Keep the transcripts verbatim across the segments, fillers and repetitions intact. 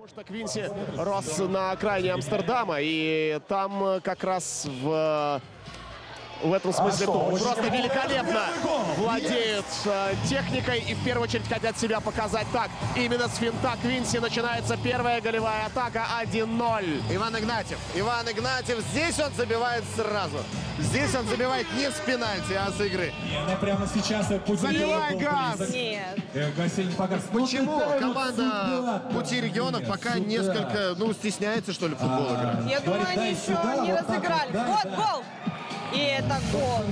Потому что Квинси рос на окраине Амстердама, и там как раз в... В этом смысле а клуб просто великолепно владеет техникой и в первую очередь хотят себя показать так. Именно с финта Квинси начинается первая голевая атака один ноль. Иван Игнатьев. Иван Игнатьев. Здесь он забивает сразу. Здесь он забивает не с пенальти, а с игры. Она прямо сейчас... Заливай газ! Нет. Почему команда «Пути регионов» пока несколько, ну, стесняется, что ли, футбол играть? Я думаю, они еще не разыграли. Вот гол! И это гол.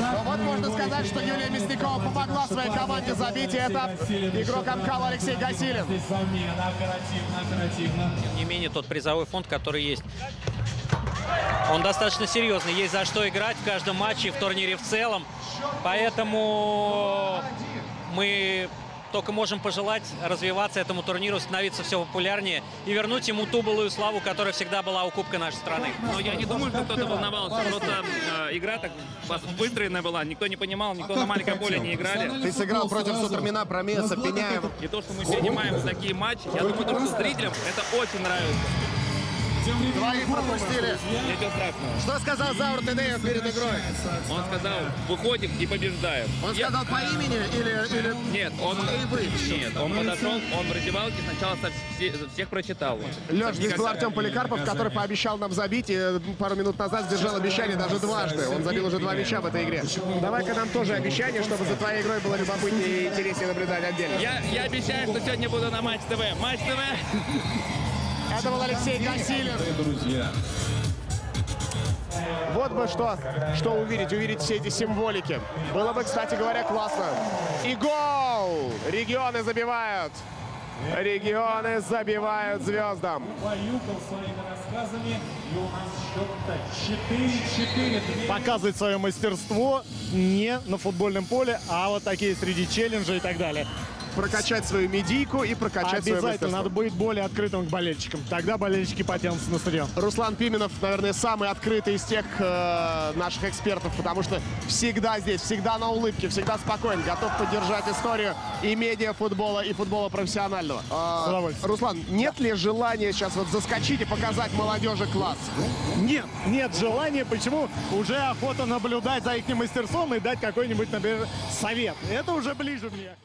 Но вот можно сказать, что Юлия Мясникова помогла своей команде забить, и это игрок Амкала Алексей Гасилин. Тем не менее, тот призовой фонд, который есть, он достаточно серьезный. Есть за что играть в каждом матче, в турнире в целом. Поэтому мы только можем пожелать развиваться этому турниру, становиться все популярнее и вернуть ему ту былую славу, которая всегда была у Кубка нашей страны. Но я не думаю, что кто-то волновался. Просто э, игра так выстроенная была. Никто не понимал, никто на маленьком поле не играли. Ты сыграл против Сутермина, Промеса, Пеняева. И то, что мы принимаем такие матчи, я думаю, то, что зрителям это очень нравится. Двоих пропустили. Что сказал Заур Дедеев перед игрой? Он сказал, выходим и побеждаем. Он я... сказал по имени или... или... Нет, он, Нет, он подошел, он в раздевалке сначала со всех прочитал. Леш, здесь был Артем Поликарпов, который пообещал нам забить, и пару минут назад сдержал обещание даже дважды. Он забил уже два мяча в этой игре. Давай-ка нам тоже обещание, чтобы за твоей игрой было любопытнее и интереснее наблюдать отдельно. Я, я обещаю, что сегодня буду на Матч ТВ. Матч ТВ! Это был Алексей Гасилин. Вот бы что, что увидеть, увидеть все эти символики. Было бы, кстати говоря, классно. И гол! Регионы забивают. Регионы забивают звездам. Показывать свое мастерство не на футбольном поле, а вот такие среди челленджей и так далее. Прокачать свою медийку и прокачать Обязательно свое мастерство. Надо быть более открытым к болельщикам. Тогда болельщики потянутся на стадион. Руслан Пименов, наверное, самый открытый из тех э, наших экспертов, потому что всегда здесь, всегда на улыбке, всегда спокоен, готов поддержать историю и медиафутбола, и футбола профессионального. Э, Руслан, нет ли желания сейчас вот заскочить и показать молодежи класс? Нет, нет желания. Почему? Уже охота наблюдать за их мастерством и дать какой-нибудь, например, совет. Это уже ближе мне.